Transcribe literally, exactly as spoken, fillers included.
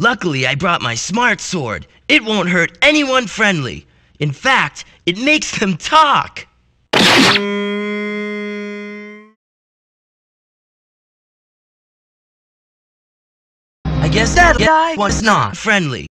Luckily, I brought my smart sword. It won't hurt anyone friendly. In fact, it makes them talk. I guess that guy was not friendly.